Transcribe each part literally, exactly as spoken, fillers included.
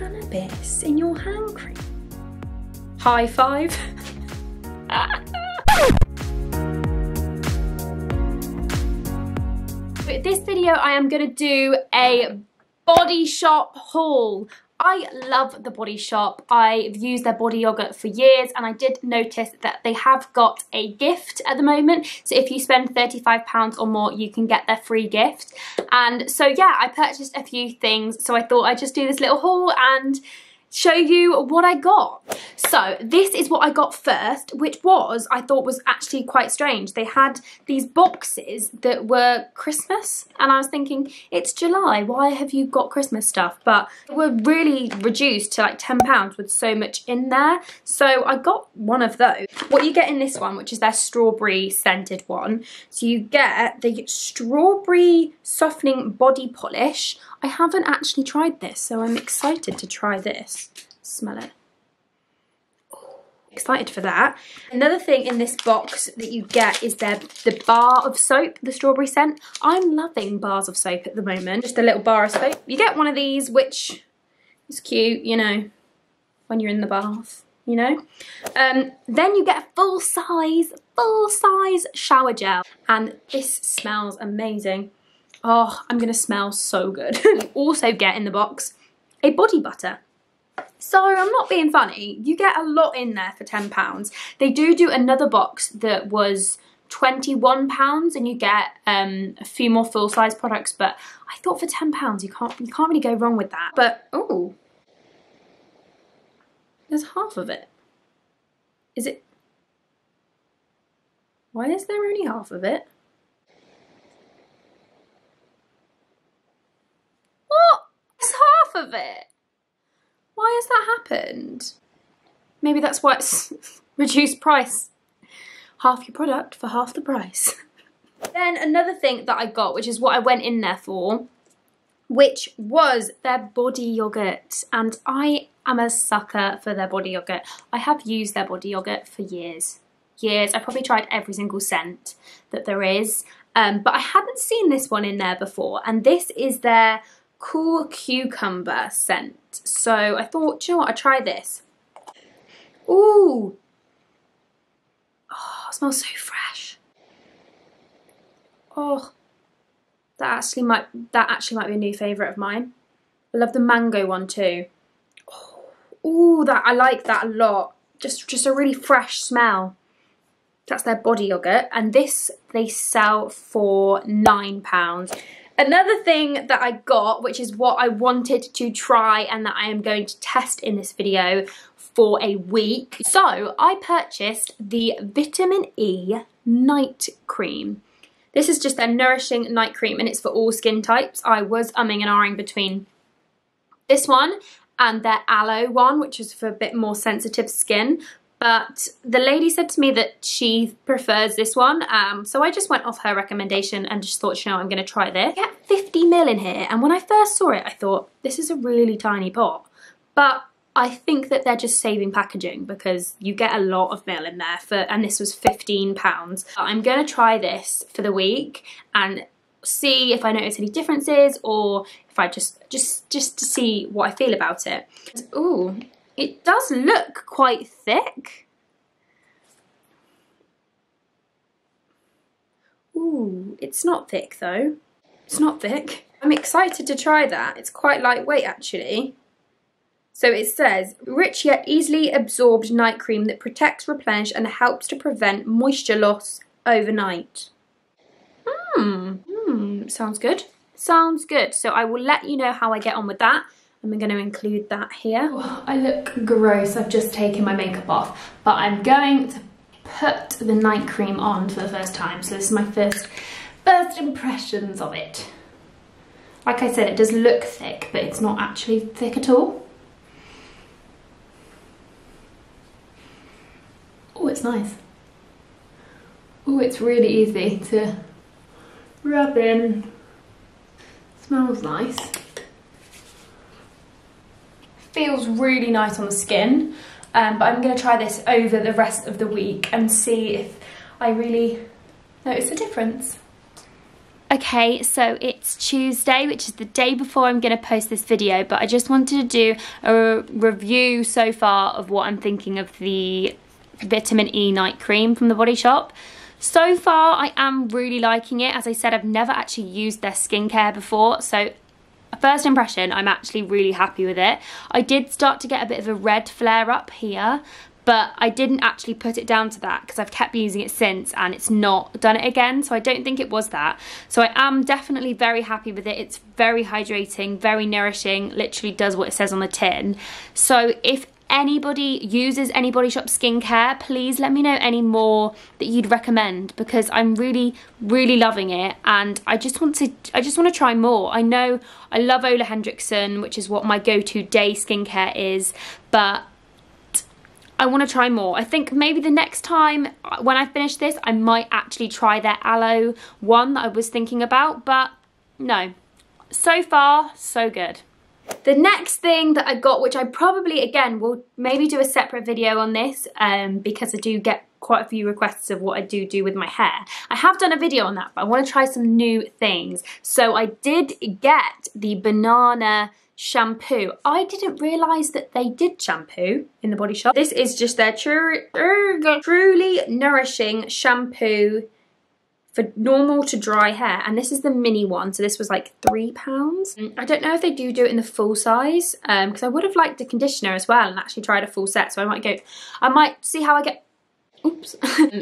cannabis in your hand cream. High five. But this video I am going to do a Body Shop haul. I love the Body Shop. I've used their body yogurt for years, and I did notice that they have got a gift at the moment. So if you spend thirty-five pounds or more, you can get their free gift. And so yeah, I purchased a few things, so I thought I'd just do this little haul and show you what I got. So this is what I got first, which was, I thought was actually quite strange. They had these boxes that were Christmas, and I was thinking, it's July, why have you got Christmas stuff? But they were really reduced to like ten pounds with so much in there. So I got one of those. What you get in this one, which is their strawberry scented one. So you get the strawberry softening body polish. I haven't actually tried this, so I'm excited to try this. Smell it. Oh, excited for that. Another thing in this box that you get is their, the bar of soap, the strawberry scent. I'm loving bars of soap at the moment. Just a little bar of soap. You get one of these, which is cute, you know, when you're in the bath, you know. Um, then you get a full size, full size shower gel. And this smells amazing. Oh, I'm gonna smell so good. You also get in the box a body butter. So I'm not being funny. You get a lot in there for ten pounds. They do do another box that was twenty-one pounds, and you get um, a few more full-size products. But I thought for ten pounds, you can't you can't really go wrong with that. But oh, there's half of it. Is it? Why is there only half of it? Of it. Why has that happened? Maybe that's why it's reduced price. Half your product for half the price. Then another thing that I got, which is what I went in there for, which was their body yogurt. And I am a sucker for their body yogurt. I have used their body yogurt for years. Years. I probably tried every single scent that there is. Um, but I hadn't seen this one in there before. And this is their cool cucumber scent. So I thought, do you know what, I'll try this. Ooh. Oh, it smells so fresh. Oh, that actually might, that actually might be a new favourite of mine. I love the mango one too. Oh, ooh, that, I like that a lot. Just, just a really fresh smell. That's their body yogurt. And this, they sell for nine pounds. Another thing that I got, which is what I wanted to try and that I am going to test in this video for a week. So I purchased the Vitamin E Night Cream. This is just their nourishing night cream, and it's for all skin types. I was umming and ahhing between this one and their aloe one, which is for a bit more sensitive skin. But the lady said to me that she prefers this one, um, so I just went off her recommendation and just thought, you know, I'm going to try this. I get fifty mil in here, and when I first saw it, I thought, this is a really tiny pot. But I think that they're just saving packaging, because you get a lot of mil in there, for, and this was fifteen pounds. I'm going to try this for the week and see if I notice any differences, or if I just, just, just to see what I feel about it. Ooh. It does look quite thick. Ooh, it's not thick though. It's not thick. I'm excited to try that. It's quite lightweight actually. So it says, rich yet easily absorbed night cream that protects, replenishes and helps to prevent moisture loss overnight. Mmm, mmm, sounds good. Sounds good. So I will let you know how I get on with that. I'm going to include that here. Oh, I look gross. I've just taken my makeup off, but I'm going to put the night cream on for the first time. So this is my first, first impressions of it. Like I said, it does look thick, but it's not actually thick at all. Oh, it's nice. Oh, it's really easy to rub in. Smells nice. Feels really nice on the skin, um, but I'm going to try this over the rest of the week and see if I really notice a difference. Okay, so it's Tuesday, which is the day before I'm going to post this video, but I just wanted to do a review so far of what I'm thinking of the Vitamin E Night Cream from the Body Shop. So far, I am really liking it. As I said, I've never actually used their skincare before, so first impression, I'm actually really happy with it. I did start to get a bit of a red flare up here, but I didn't actually put it down to that because I've kept using it since and it's not done it again, so I don't think it was that. So I am definitely very happy with it. It's very hydrating, very nourishing, literally does what it says on the tin. So if anybody uses any Body Shop skincare, please let me know any more that you'd recommend, because I'm really really loving it and I just want to I just want to try more. I know I love Ola Hendrickson, which is what my go-to day skincare is, but I want to try more. I think maybe the next time when I finish this I might actually try their aloe one that I was thinking about, but no, so far so good. The next thing that I got, which I probably, again, will maybe do a separate video on this um, because I do get quite a few requests of what I do do with my hair. I have done a video on that, but I want to try some new things. So I did get the banana shampoo. I didn't realise that they did shampoo in the Body Shop. This is just their true, truly nourishing shampoo for normal to dry hair, and this is the mini one, so this was like three pounds. I don't know if they do do it in the full size, um, because I would have liked a conditioner as well and actually tried a full set, so I might go, I might see how I get, oops,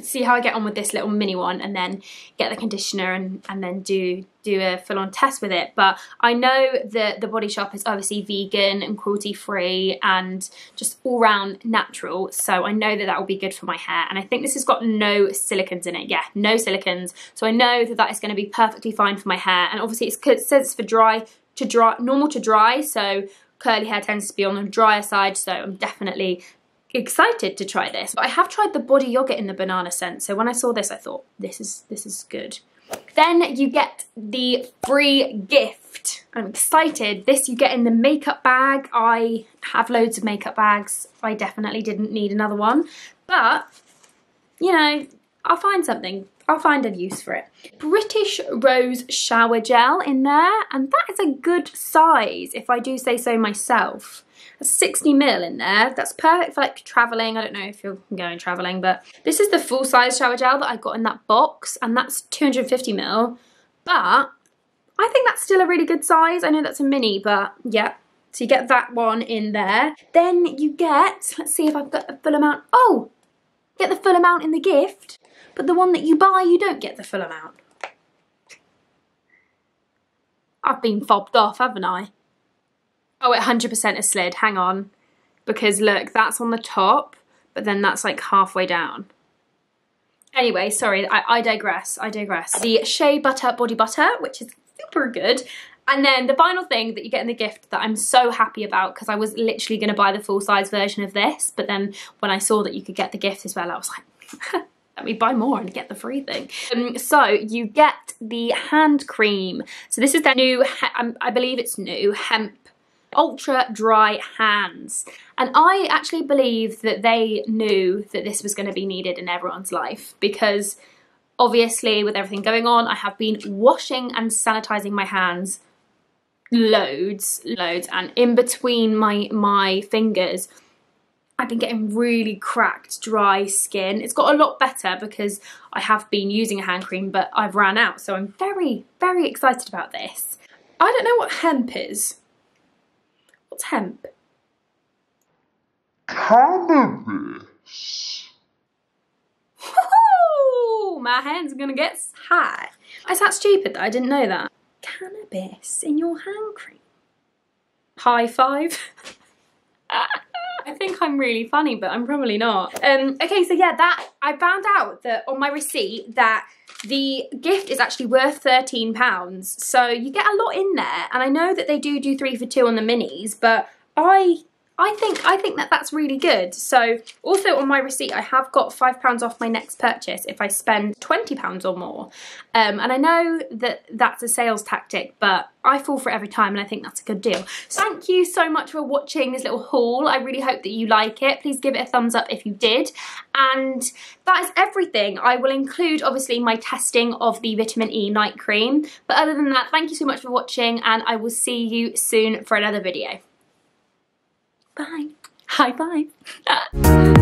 see how I get on with this little mini one and then get the conditioner and, and then do do a full-on test with it. But I know that the Body Shop is obviously vegan and cruelty-free and just all-round natural, so I know that that will be good for my hair, and I think this has got no silicons in it. Yeah, no silicons, so I know that that is going to be perfectly fine for my hair, and obviously it's, it says it's for dry to dry, normal to dry, so curly hair tends to be on the drier side, so I'm definitely excited to try this. But I have tried the body yogurt in the banana scent, so when I saw this I thought this is this is good. Then you get the free gift. I'm excited. This you get in the makeup bag. I have loads of makeup bags. I definitely didn't need another one, but you know, I'll find something. I'll find a use for it. British Rose Shower Gel in there, and that is a good size if I do say so myself. sixty mil in there. That's perfect for like travelling. I don't know if you're going travelling, but this is the full size shower gel that I got in that box, and that's two hundred fifty mil, but I think that's still a really good size. I know that's a mini, but yeah, so you get that one in there. Then you get, let's see if I've got the full amount. Oh, get the full amount in the gift, but the one that you buy, you don't get the full amount. I've been fobbed off, haven't I? Oh, it one hundred percent has slid, hang on. Because look, that's on the top, but then that's like halfway down. Anyway, sorry, I, I digress, I digress. The Shea Butter Body Butter, which is super good. And then the final thing that you get in the gift that I'm so happy about, because I was literally gonna buy the full size version of this, but then when I saw that you could get the gift as well, I was like, let me buy more and get the free thing. Um, so you get the hand cream. So this is their new, um, I believe it's new, Hemp Ultra Dry Hands, and I actually believe that they knew that this was going to be needed in everyone's life, because obviously with everything going on I have been washing and sanitizing my hands loads loads and in between my my fingers I've been getting really cracked, dry skin. It's got a lot better because I have been using a hand cream, but I've ran out, so I'm very very excited about this. I don't know what hemp is. What's hemp? Cannabis. My hands are gonna get hot. Is that stupid that I didn't know that? Cannabis in your hand cream. High five. I think I'm really funny, but I'm probably not. Um, okay, so yeah, that I found out that on my receipt that the gift is actually worth thirteen pounds, so you get a lot in there, and I know that they do do three for two on the minis, but I I think I think that that's really good. So also on my receipt I have got five pounds off my next purchase if I spend twenty pounds or more, um, and I know that that's a sales tactic, but I fall for it every time and I think that's a good deal. So thank you so much for watching this little haul. I really hope that you like it. Please give it a thumbs up if you did, and that is everything. I will include obviously my testing of the vitamin E night cream, but other than that, thank you so much for watching and I will see you soon for another video. Bye. High five.